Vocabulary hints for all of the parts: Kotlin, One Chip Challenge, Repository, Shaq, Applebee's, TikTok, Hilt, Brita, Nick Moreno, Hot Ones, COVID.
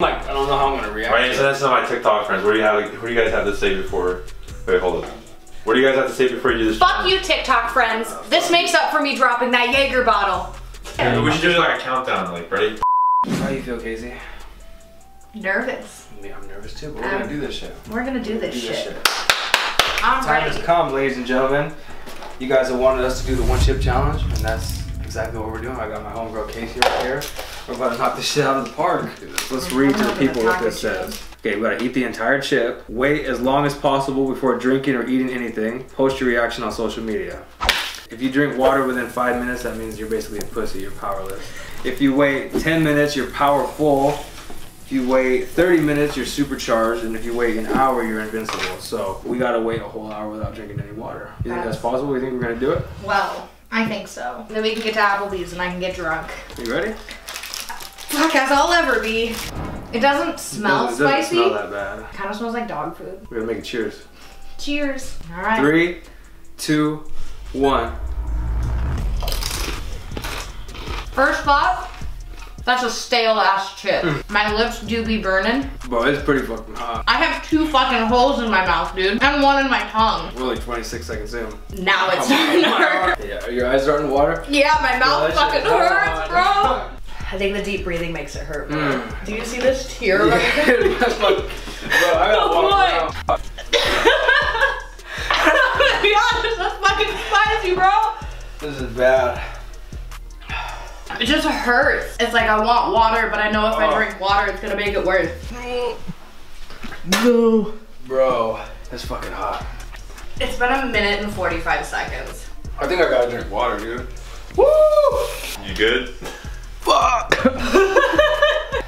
Like, I don't know how I'm gonna react. Right, so that's not my TikTok friends. What do you guys have to say before? Wait, hold on. What do you guys have to say before you do this? Fuck you, TikTok friends. This makes up for me dropping that Jaeger bottle. Yeah, we should do like a countdown, like, ready? How do you feel, Casey? Nervous. Yeah, I'm nervous too, but we're gonna do this shit. We're gonna do this shit. I'm ready. Time has come, ladies and gentlemen. You guys have wanted us to do the one chip challenge, and that's exactly what we're doing. I got my homegirl Casey right here. We're about to knock this shit out of the park. Let's read to the people what this says. Okay, we gotta eat the entire chip. Wait as long as possible before drinking or eating anything. Post your reaction on social media. If you drink water within 5 minutes, that means you're basically a pussy, you're powerless. If you wait 10 minutes, you're powerful. If you wait 30 minutes, you're supercharged. And if you wait an hour, you're invincible. So we gotta wait a whole hour without drinking any water. You think that's possible? You think we're gonna do it? Well, I think so. Then we can get to Applebee's and I can get drunk. You ready? Fuck, as I'll ever be. It doesn't smell spicy. It doesn't smell that bad. It kind of smells like dog food. We're gonna make it cheers. Cheers. All right. 3, 2, 1. First thought, that's a stale ass chip. My lips do be burning. Bro, it's pretty fucking hot. I have 2 fucking holes in my mouth, dude. And 1 in my tongue. We're like 26 seconds in. Now it's starting to hurt. Yeah, are your eyes starting to water? Yeah, my mouth fucking hurts, bro. I think the deep breathing makes it hurt. Mm. Do you see this tear right there? Bro, I gotta walk around. I'm gonna be honest, that's fucking spicy, bro. This is bad. It just hurts. It's like I want water, but I know if I drink water, it's gonna make it worse. No. Bro, that's fucking hot. It's been a minute and 45 seconds. I think I gotta drink water, dude. Woo! You good? Fuck!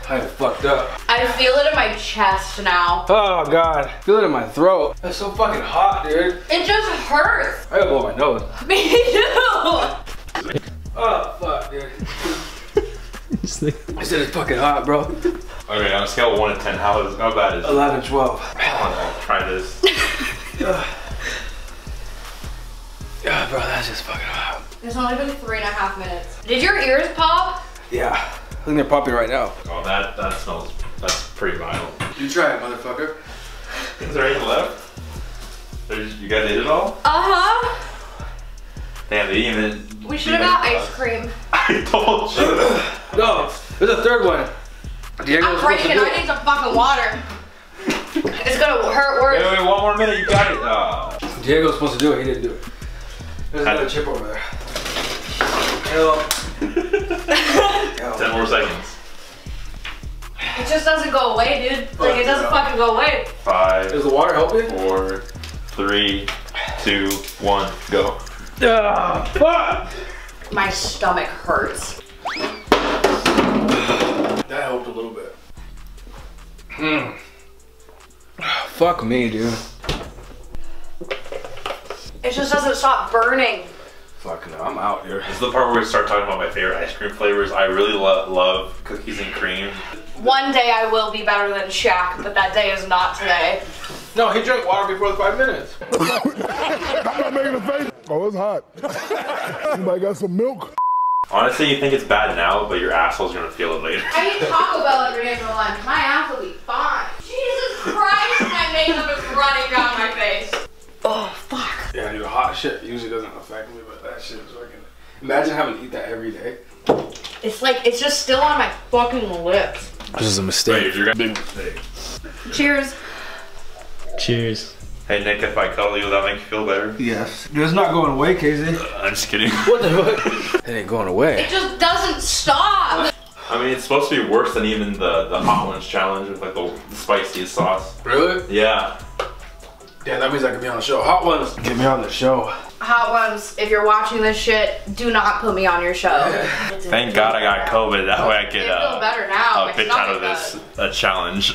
I am fucked up. I feel it in my chest now. Oh god. I feel it in my throat. That's so fucking hot, dude. It just hurts. I gotta blow my nose. Me too! Oh fuck, dude. I said it's fucking hot, bro. Okay, on a scale of 1 to 10, how bad is it? 11 to 12. I'll try this. Yeah, bro, that's just fucking hot. It's only been 3.5 minutes. Did your ears pop? Yeah, I think they're popping right now. Oh, that smells, that's pretty vile. You try it, motherfucker. Is there any left? You guys ate it all? Uh-huh. Damn, they even... We should've got ice cream. I told you. No, there's a third one. I'm breaking, I need some fucking water. It's gonna hurt worse. Wait, 1 more minute, you got it. Oh. Diego's supposed to do it, he didn't do it. There's another chip over there. Hell. 10 more seconds. It just doesn't go away, dude. Like, it doesn't fucking go away. 5. Does the water help you? 4, 3, 2, 1, go. Fuck! My stomach hurts. That helped a little bit. Fuck me, dude. It just doesn't stop burning. Fuck no, I'm out here. This is the part where we start talking about my favorite ice cream flavors. I really love cookies and cream. One day I will be better than Shaq, but that day is not today. No, he drank water before the 5 minutes. I'm not making a face. Oh, it's hot. Anybody got some milk? Honestly, you think it's bad now, but your asshole's gonna feel it later. I eat Taco Bell every day for lunch. My asshole will be fine. Jesus Christ, my makeup is running down my face. Oh, fuck. Yeah, dude, hot shit usually doesn't affect me, but that shit is fucking... Imagine having to eat that every day. It's like, it's just still on my fucking lips. This is a mistake. Wait, you're gonna... Big mistake. Cheers. Cheers. Hey, Nick, if I cuddle you, will that make you feel better? Yes. Dude, it's not going away, Casey. I'm just kidding. What the fuck? It ain't going away. It just doesn't stop. I mean, it's supposed to be worse than even the Hot Ones challenge with, like, the spiciest sauce. Really? Yeah. Yeah, that means I can be on the show. Hot Ones, get me on the show. Hot Ones, if you're watching this shit, do not put me on your show. Yeah. Thank God I got COVID. That way I get better now. A bitch out of this challenge.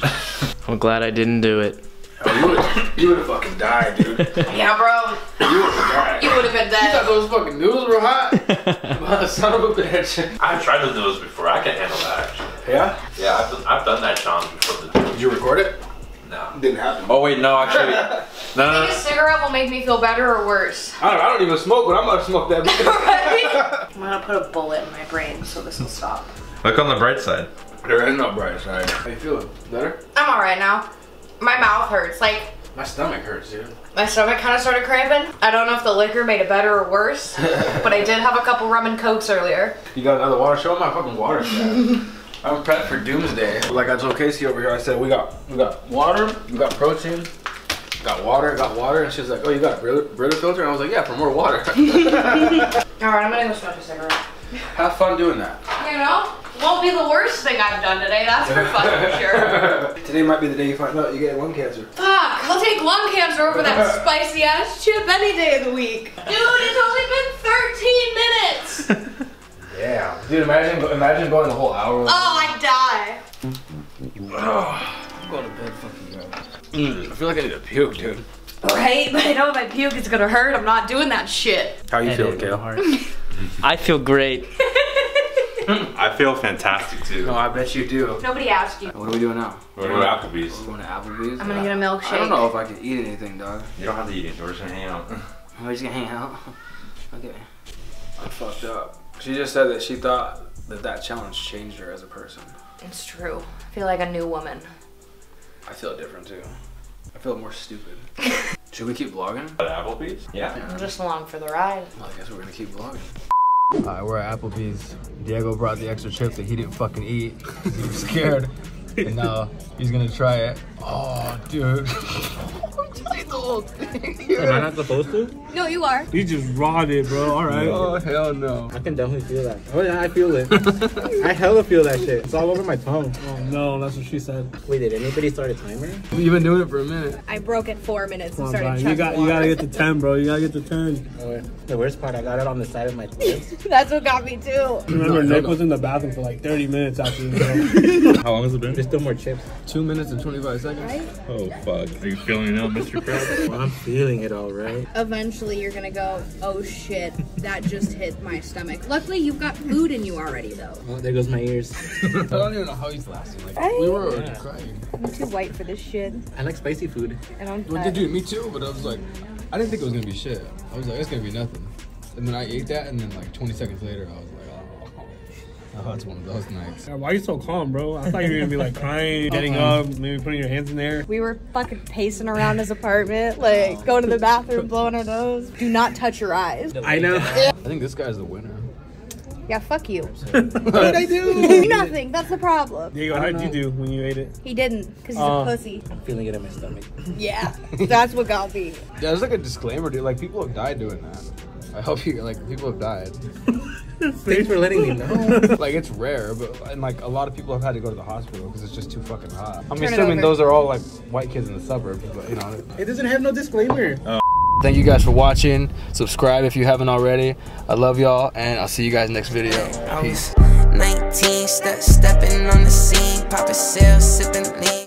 I'm glad I didn't do it. Oh, you would have fucking died, dude. Yeah, bro. You would have died. You would have been dead. You thought those fucking noodles were hot? Son of a bitch. I've tried those noodles before. I can handle that, actually. Yeah? Yeah, I've done that challenge before. Did you record it? No. Didn't happen. Oh wait, no, actually. No, no. I think a cigarette will make me feel better or worse. I don't even smoke, but I'm gonna smoke that. I'm gonna put a bullet in my brain so this will stop. Look on the bright side. There is no bright side. How you feeling? Better? I'm alright now. My mouth hurts. Like, my stomach hurts, dude. My stomach kind of started cramping. I don't know if the liquor made it better or worse, but I did have a couple rum and cokes earlier. You got another water? Show my fucking water. I'm prepped for doomsday. Like I told Casey over here, I said, we got water, we got protein, got water. And she was like, oh, you got a Brita filter? And I was like, yeah, for more water. All right, I'm gonna go smoke a cigarette. Have fun doing that. You know, won't be the worst thing I've done today, that's for fucking sure. Today might be the day you find out you get lung cancer. Fuck, I'll take lung cancer over that spicy ass chip any day of the week. Dude, it's only been 13 minutes. Yeah. Dude, imagine going the whole hour. Oh, I'd die. I'm going to bed fucking guys. I feel like I need to puke, dude. Right? But I know if I puke, it's going to hurt. I'm not doing that shit. How are you feeling, Kale? I feel great. I feel fantastic, too. No, I bet you do. Nobody asked you. What are we doing now? We're going to Applebee's. We're going to Applebee's? I'm going to get a milkshake. I don't know if I can eat anything, dog. You don't have to eat anything. We're just going to hang out. We're just going to hang out? Okay. I'm fucked up. She just said that she thought that challenge changed her as a person. It's true. I feel like a new woman. I feel different too. I feel more stupid. Should we keep vlogging? At Applebee's? Yeah. I'm just along for the ride. Well, I guess we're gonna keep vlogging. Alright, we're at Applebee's. Diego brought the extra chip that he didn't fucking eat. He was scared. And now he's gonna try it. Oh, dude. The whole thing here. Am I not supposed to? No, you are. You just raw it, bro. All right. Oh, hell no. I can definitely feel that. Oh, yeah, I feel it. I hella feel that shit. It's all over my tongue. Oh, no, that's what she said. Wait, did anybody start a timer? You've been doing it for a minute. I broke it 4 minutes and started chugging. You gotta get to 10, bro. You gotta get to 10. Oh, yeah. The worst part, I got it on the side of my lips. That's what got me, too. Remember, Nick was in the bathroom for like 30 minutes after this. How long has it been? There's still more chips. 2 minutes and 25 seconds. Right? Oh, fuck. Are you feeling it out, Mr. Craig? I'm feeling it all right. Eventually, you're gonna go, oh shit, that just hit my stomach. Luckily, you've got food in you already, though. Oh, there goes my ears. I don't even know how he's lasting. Like, we were already crying. I'm too white for this shit. I like spicy food. I don't. Well, dude, me too. But I was like, I didn't think it was gonna be shit. I was like, it's gonna be nothing. And then I ate that, and then like 20 seconds later, I was like, oh, that's one of those nights. Yeah, why are you so calm, bro? I thought you were gonna be like crying, getting up, maybe putting your hands in there. We were fucking pacing around his apartment, like going to the bathroom, blowing our nose. Do not touch your eyes. I know. I think this guy's the winner. Yeah, fuck you. What did I do? Nothing. That's the problem. Diego, how did you do when you ate it? He didn't, because he's a pussy. I'm feeling it in my stomach. Yeah, that's what got me. Yeah, there's like a disclaimer, dude. Like, people have died doing that. I hope you, like, people have died. Thanks for letting me know. Like, it's rare, but, and like, a lot of people have had to go to the hospital because it's just too fucking hot. I'm assuming those are all like white kids in the suburbs, but you know. It doesn't have no disclaimer. Thank you guys for watching. Subscribe if you haven't already. I love y'all, and I'll see you guys next video. Peace. 19 stepping on the scene, popping sales, sipping lean.